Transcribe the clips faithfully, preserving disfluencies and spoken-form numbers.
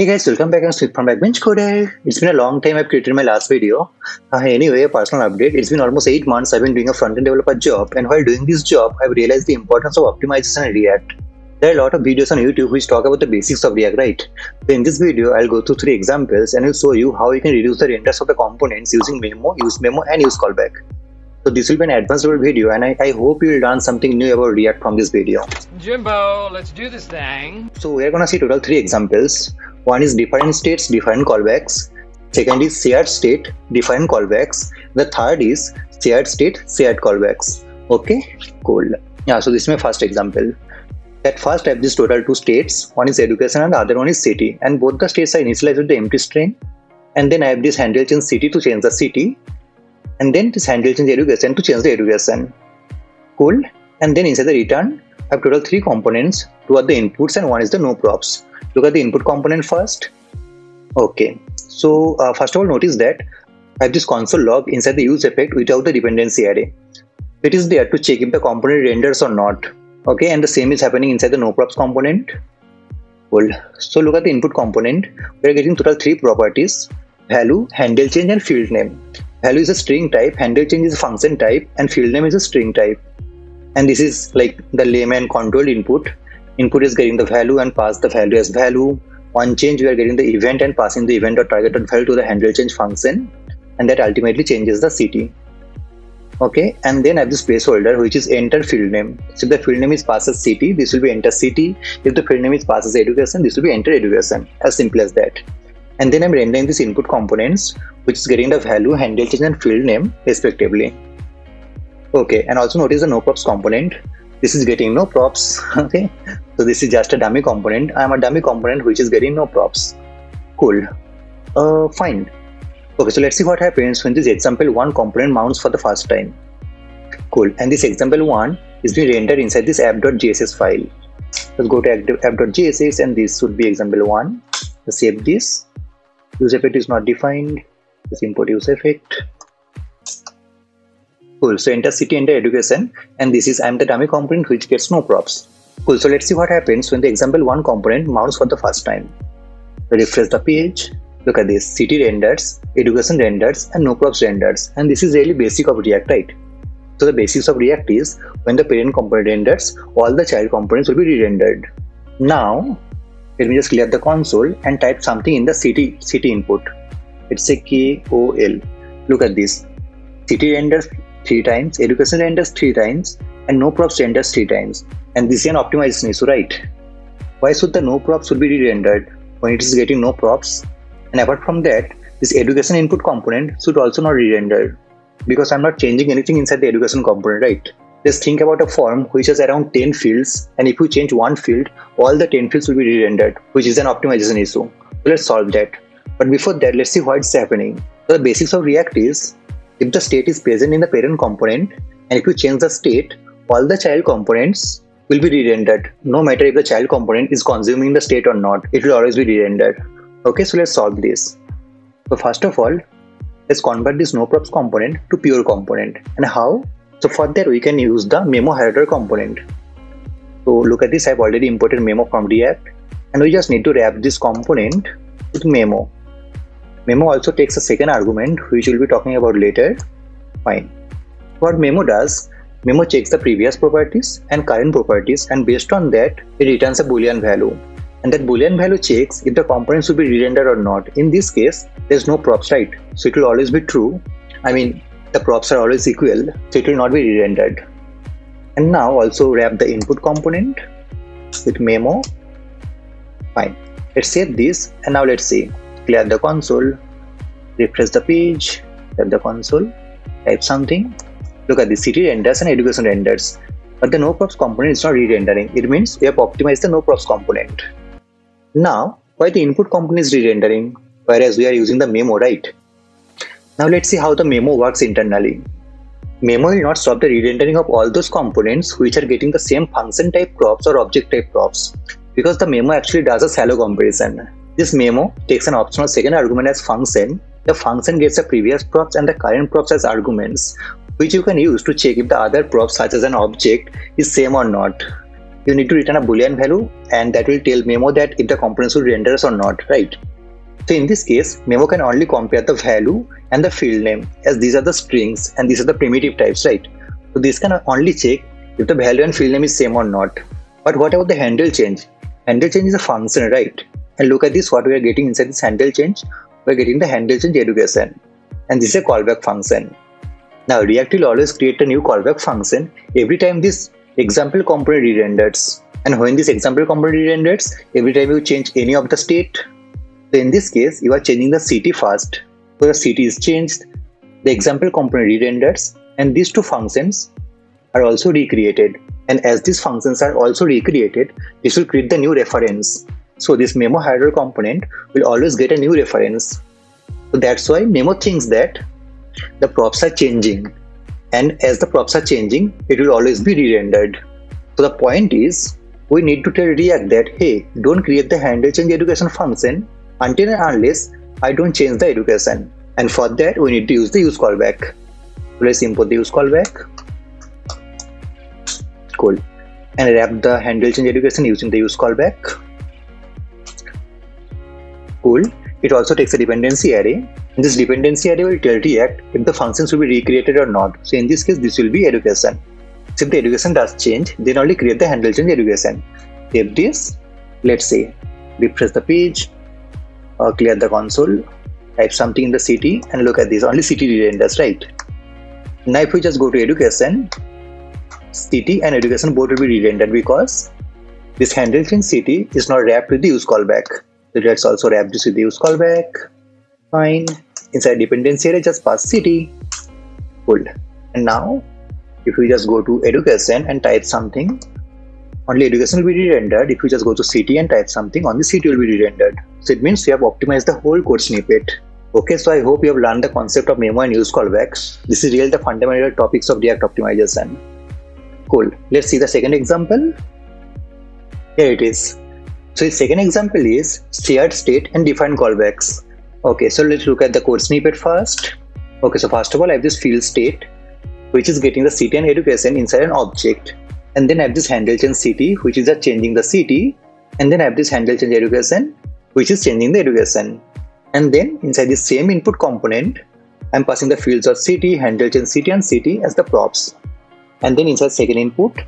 Hey guys, welcome back. I'm Smith from Backbench Code. It's been a long time. I've created my last video. Uh, anyway, a personal update. It's been almost eight months I've been doing a front-end developer job, and while doing this job, I've realized the importance of optimization in React. There are a lot of videos on YouTube which talk about the basics of React, right? So in this video, I'll go through three examples and I'll show you how you can reduce the renders of the components using Memo, useMemo, and useCallback. So this will be an advanced level video, and I, I hope you will learn something new about React from this video. Jimbo, let's do this thing. So we are gonna see total three examples. One is define states, define callbacks. Second is shared state, define callbacks. The third is shared state, shared callbacks. Okay, cool. Yeah, so this is my first example. At first, I have this total two states. One is education and the other one is city. And both the states are initialized with the empty string. And then I have this handle change city to change the city. And then this handle change education to change the education. Cool. And then inside the return, I have total three components. Two are the inputs and one is the no props. Look at the input component first. Okay. So uh, first of all, notice that I have this console log inside the use effect without the dependency array. It is there to check if the component renders or not. Okay. And the same is happening inside the no props component. Cool. So look at the input component. We are getting total three properties: value, handle change, and field name. Value is a string type, handle change is a function type, and field name is a string type. And this is like the layman controlled input. Input is getting the value and pass the value as value. On change, we are getting the event and passing the event or targeted value to the handle change function, and that ultimately changes the city. Okay, and then I have this placeholder which is enter field name. So if the field name is passed as city, this will be enter city. If the field name is passed as education, this will be enter education. As simple as that. And then I'm rendering this input components, which is getting the value, handle change, and field name respectively. Okay, and also notice the no props component. This is getting no props. Okay, so this is just a dummy component. I'm a dummy component which is getting no props. Cool. Uh, fine. Okay, so let's see what happens when this example one component mounts for the first time. Cool. And this example one is being rendered inside this app.jsx file. Let's go to app.jsx, and this should be example one. Let's save this. Use effect is not defined. Let's import use effect. Cool. So enter city, enter education, and this is I'm the dummy component which gets no props. Cool. So let's see what happens when the example one component mounts for the first time. Refresh the page. Look at this. City renders, education renders, and no props renders. And this is really basic of React, right? So the basics of React is when the parent component renders, all the child components will be re-rendered. Now let me just clear the console and type something in the city city input. It's a K O L. Look at this. City renders three times, education renders three times, and no props renders three times. And this is an optimization issue, right? Why should the no props should be re-rendered when it is getting no props? And apart from that, this education input component should also not re-render, because I'm not changing anything inside the education component, right? Just think about a form which has around ten fields, and if you change one field, all the ten fields will be re-rendered, which is an optimization issue. So let's solve that. But before that, let's see why it's happening. So the basics of React is, if the state is present in the parent component, and if you change the state, all the child components will be re-rendered. No matter if the child component is consuming the state or not, it will always be re-rendered. Okay, so let's solve this. So first of all, let's convert this no props component to pure component. And how? So for that, we can use the memo header component. So look at this, I've already imported memo from React, and we just need to wrap this component with memo. Memo also takes a second argument, which we'll be talking about later. Fine. What memo does, memo checks the previous properties and current properties, and based on that, it returns a Boolean value. And that Boolean value checks if the components will be re-rendered or not. In this case, there's no props, right? So it will always be true. I mean, the props are always equal, so it will not be re-rendered. And now also wrap the input component with memo. Fine. Let's save this, and now let's see. Clear the console. Refresh the page. Clear the console. Type something. Look at the city renders and education renders, but the no props component is not re-rendering. It means we have optimized the no props component. Now, why the input component is re-rendering, whereas we are using the memo, right? Now let's see how the memo works internally. Memo will not stop the re-rendering of all those components which are getting the same function type props or object type props, because the memo actually does a shallow comparison. This memo takes an optional second argument as function. The function gets the previous props and the current props as arguments, which you can use to check if the other props such as an object is same or not. you need to return a boolean value, and that will tell Memo that if the components will render or not, right? So in this case, Memo can only compare the value and the field name, as these are the strings and these are the primitive types, right? So this can only check if the value and field name is same or not. But what about the handle change? Handle change is a function, right? And look at this, what we are getting inside this handle change. We are getting the handle change education, and this is a callback function. Now React will always create a new callback function every time this example component re-renders, and when this example component re-renders, every time you change any of the state. So in this case, you are changing the city first, so the city is changed, the example component re-renders, and these two functions are also recreated. And as these functions are also recreated, this will create the new reference. So this Memo header component will always get a new reference. So that's why Memo thinks that the props are changing, and as the props are changing, it will always be re-rendered. So the point is, we need to tell React that, hey, don't create the handle change education function until and unless I don't change the education. And for that, we need to use the use callback. Let's import the use callback. Cool. And wrap the handle change education using the use callback. Cool. It also takes a dependency array. And this dependency array will tell React if the functions will be recreated or not. So in this case, this will be education. So if the education does change, then only create the handle change education. Save this. Let's say refresh the page, or clear the console, type something in the city, and look at this. Only city re-renders, right? Now if we just go to education, city and education both will be re-rendered because this handle change city is not wrapped with the use callback. So let's also wrap this with the use callback. Fine. Inside dependency array, just pass city. Cool. And now if we just go to education and type something, only education will be re-rendered. If you just go to city and type something, only city will be re-rendered. So it means you have optimized the whole code snippet. Okay, so I hope you have learned the concept of Memo and use callbacks. This is really the fundamental topics of React optimization. Cool. Let's see the second example. Here it is. So the second example is shared state and defined callbacks. Okay, so let's look at the code snippet first. Okay, so first of all, I have this field state, which is getting the city and education inside an object. And then I have this handle change city, which is just changing the city. And then I have this handle change education, which is changing the education. And then inside the same input component, I'm passing the fields of city, handle change city, and city as the props. And then inside second input,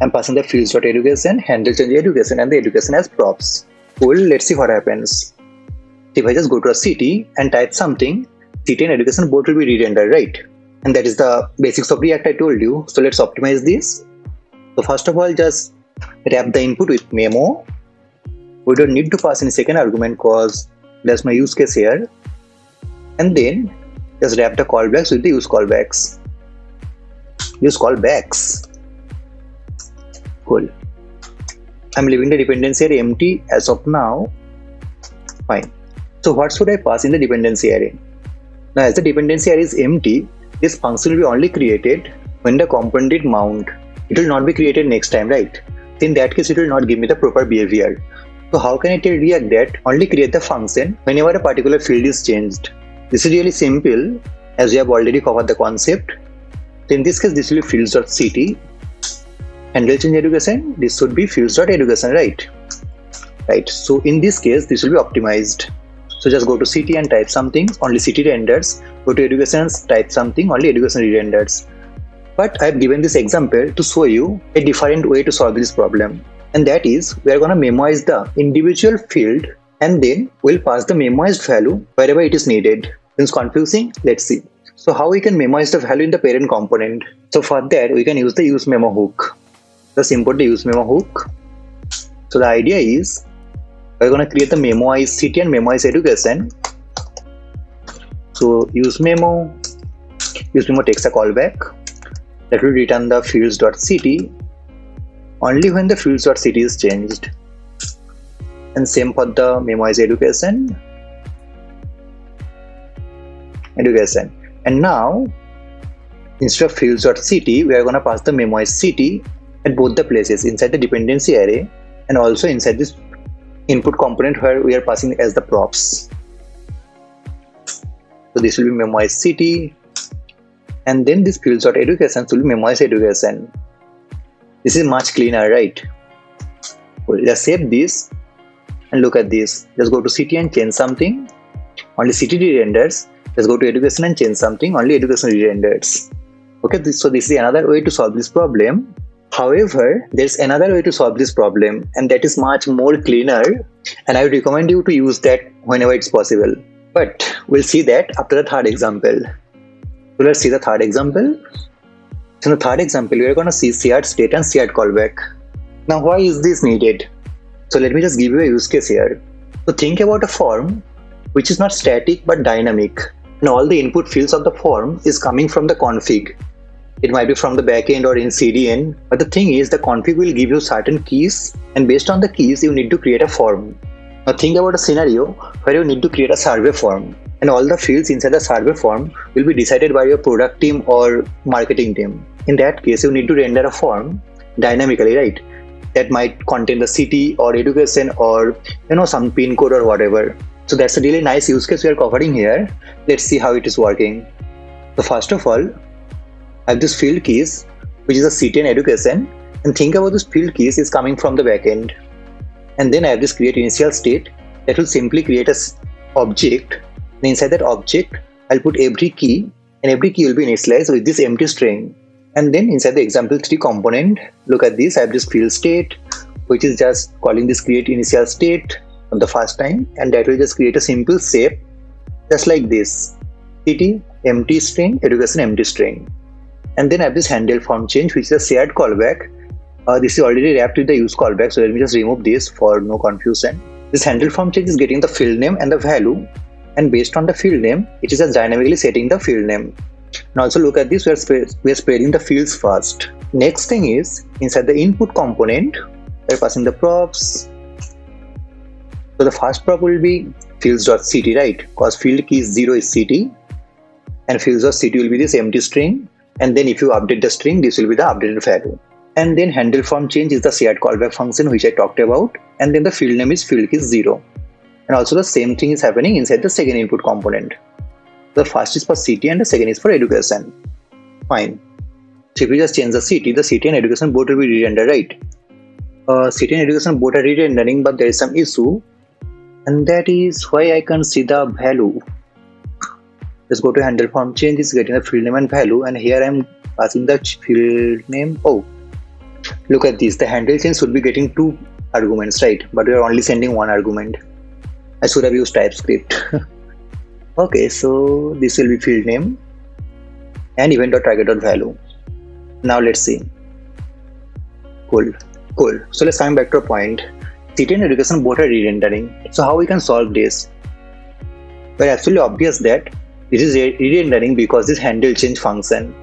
I'm passing the fields dot education, handle change education, and the education as props. Cool. Let's see what happens. If I just go to a city and type something, city and education both will be re-rendered, right? And that is the basics of React I told you. So let's optimize this. So first of all, just wrap the input with Memo. We don't need to pass any second argument because there's no use case here. And then just wrap the callbacks with the use callbacks. Use callbacks. Cool. I'm leaving the dependency array empty as of now. Fine. So what should I pass in the dependency array? Now as the dependency array is empty, this function will be only created when the component did mount. It will not be created next time, right? In that case, it will not give me the proper behavior. So how can I tell React that only create the function whenever a particular field is changed? This is really simple, as we have already covered the concept. So in this case, this will be fields.city. Handle change education, this should be fields.education, right? Right. So in this case, this will be optimized. So just go to city and type something, only city renders. Go to education and type something, only education re-renders. But I have given this example to show you a different way to solve this problem. And that is, we are going to memoize the individual field and then we'll pass the memoized value wherever it is needed. It's confusing. Let's see. So how we can memoize the value in the parent component? So for that, we can use the useMemo hook. Just import the useMemo hook. So the idea is, we're going to create the memoize city and memoize education. So use memo, use memo takes a callback that will return the fields.city only when the fields.city is changed. And same for the memoize education. Education. And now instead of fields.city, we are going to pass the memoize city at both the places inside the dependency array and also inside this input component where we are passing as the props. So this will be memoize city, and then this fields.education will be memoize education. This is much cleaner, right? We'll just save this and look at this. Just go to city and change something. Only city re-renders. Just go to education and change something. Only education re-renders. Okay, this, so this is another way to solve this problem. However, there's another way to solve this problem, and that is much more cleaner, and I would recommend you to use that whenever it's possible. But we'll see that after the third example. So let's see the third example. So in the third example, we are going to see shared state and shared callback. Now, why is this needed? So let me just give you a use case here. So think about a form which is not static but dynamic, and all the input fields of the form is coming from the config. It might be from the backend or in C D N, but the thing is the config will give you certain keys, and based on the keys you need to create a form. Now think about a scenario where you need to create a survey form, and all the fields inside the survey form will be decided by your product team or marketing team. In that case, you need to render a form dynamically, right? That might contain the city or education or you know some pin code or whatever. So that's a really nice use case we are covering here. Let's see how it is working. So first of all, I have this field keys, which is a city and education, and think about this field keys is coming from the backend. And then I have this create initial state that will simply create a object, and inside that object I'll put every key, and every key will be initialized with this empty string. And then inside the example three component, look at this, I have this field state, which is just calling this create initial state for the first time, and that will just create a simple shape just like this: city empty string, education empty string. And then I have this handle form change, which is a shared callback. Uh, this is already wrapped with the use callback, so let me just remove this for no confusion. This handle form change is getting the field name and the value, and based on the field name, it is just dynamically setting the field name. Now also look at this, we are, we are spreading the fields first. Next thing is, inside the input component, we are passing the props. So the first prop will be fields.city, right? Because field key zero is city, and fields.city will be this empty string. And then if you update the string, this will be the updated value. And then handle form change is the shared callback function, which I talked about. And then the field name is field key zero. And also the same thing is happening inside the second input component. The first is for city and the second is for education. Fine. So if you just change the city, the city and education both will be re-rendered, right? Uh, city and education both are re-rendering, but there is some issue. And that is why I can't see the value. Just go to handle form change, is getting the field name and value, and here I am passing the field name. Oh, look at this, the handle change should be getting two arguments, right? But we are only sending one argument. I should have used TypeScript. Okay, so this will be field name and event.target.value. Now let's see. Cool, cool. So let's come back to a point. City and education both are re-rendering. So how we can solve this? Well, absolutely obvious that this is re-rendering because this handle change function.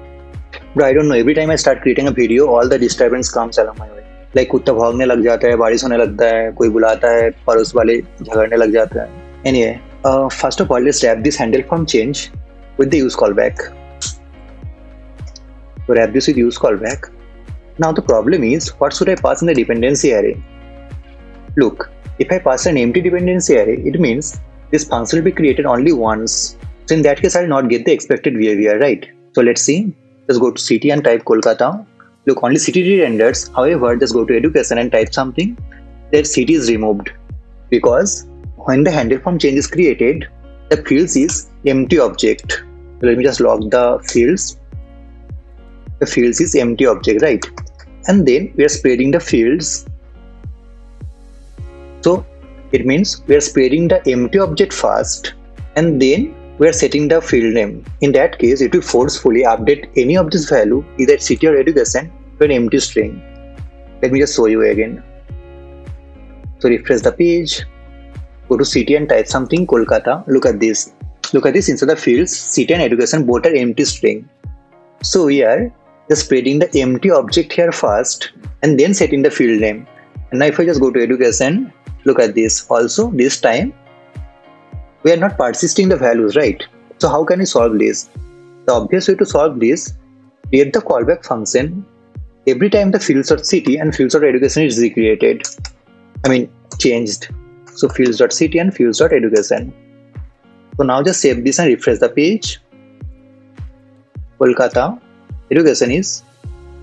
But I don't know, every time I start creating a video, all the disturbance comes along my way. Like kutta bhagne lag jata hai, barish hone lagta hai, koi bulata hai, paros wale jhagadne lag jata hai. Anyway, uh, first of all, let's wrap this handle form change with the use callback. So wrap this with use callback. Now the problem is, what should I pass in the dependency array? Look, if I pass an empty dependency array, it means this function will be created only once. So in that case, I will not get the expected behavior, right? So let's see. Just go to city and type Kolkata. Look, only city re-renders. However, just go to education and type something. That city is removed, because when the handle form change is created, the fields is empty object. So let me just log the fields. The fields is empty object, right? And then we are spreading the fields. So it means we are spreading the empty object first, and then we are setting the field name. In that case, it will forcefully update any of this value, either city or education, to an empty string. Let me just show you again. So refresh the page, go to city and type something Kolkata. Look at this. Look at this, inside the fields, city and education both are empty string. So we are just spreading the empty object here first and then setting the field name. And now if I just go to education, look at this. Also this time, we are not persisting the values, right? So how can we solve this? The obvious way to solve this, create the callback function every time the fields of city and fields of education is recreated. I mean changed. So fields.city and fields.education. So now just save this and refresh the page. Kolkata education is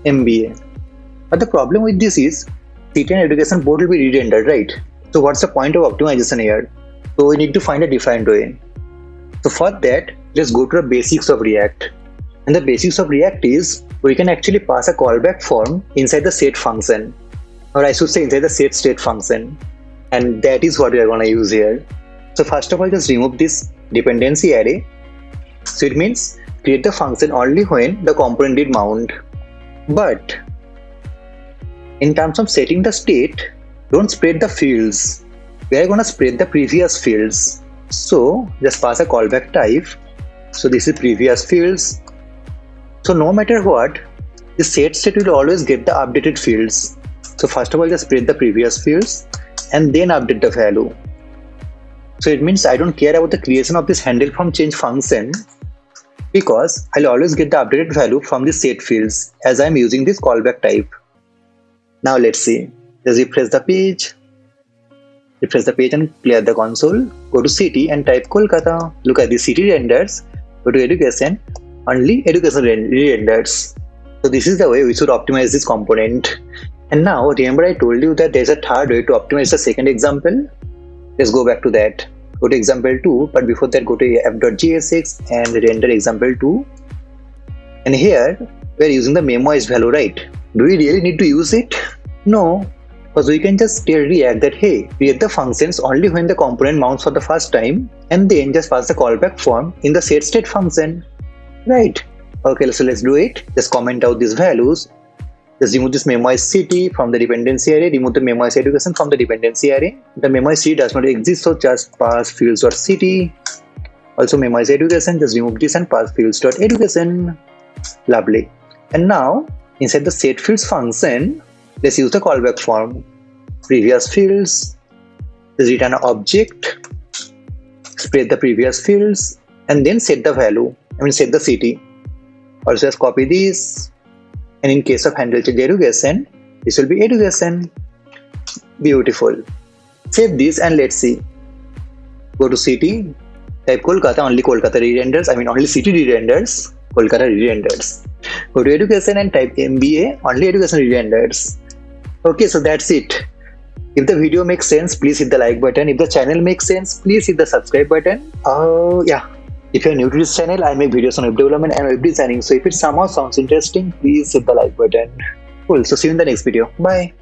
M B A. But the problem with this is city and education both will be re-rendered, right? So what's the point of optimization here? So we need to find a defined way. So for that, just go to the basics of React. And the basics of React is we can actually pass a callback form inside the set function, or I should say inside the set state function. And that is what we are going to use here. So first of all, just remove this dependency array. So it means create the function only when the component did mount. But in terms of setting the state, don't spread the fields. We are going to spread the previous fields. So just pass a callback type. So this is previous fields. So no matter what, the set state will always get the updated fields. So first of all, just spread the previous fields and then update the value. So it means I don't care about the creation of this handle from change function, because I'll always get the updated value from the set fields as I'm using this callback type. Now let's see. Just refresh the page. Refresh the page and clear the console. Go to city and type Kolkata. Look at the city renders. Go to education. Only education re-renders. So this is the way we should optimize this component. And now remember I told you that there's a third way to optimize the second example. Let's go back to that. Go to example two, but before that go to app.jsx and render example two. And here we are using the memoized value, right? Do we really need to use it? No, because we can just tell React that hey, create the functions only when the component mounts for the first time and then just pass the callback form in the set state function, right? Okay, so let's do it. Just comment out these values. Just remove this memoized city from the dependency array, remove the memoized education from the dependency array. The memoized city does not exist, so just pass fields.city. Also memoized education, just remove this and pass fields.education. Lovely. And now, inside the set fields function, let's use the callback form. Previous fields, just return an object, spread the previous fields, and then set the value, I mean set the city. Also just copy this. And in case of handle change education, this will be education. Beautiful. Save this and let's see. Go to city, type Kolkata, only Kolkata re-renders, I mean only city re-renders, Kolkata re-renders. Go to education and type M B A, only education re-renders. Okay, so that's it. If the video makes sense, please hit the like button. If the channel makes sense, please hit the subscribe button. Oh, uh, yeah. If you are new to this channel, I make videos on web development and web designing. So if it somehow sounds interesting, please hit the like button. Cool. So see you in the next video. Bye.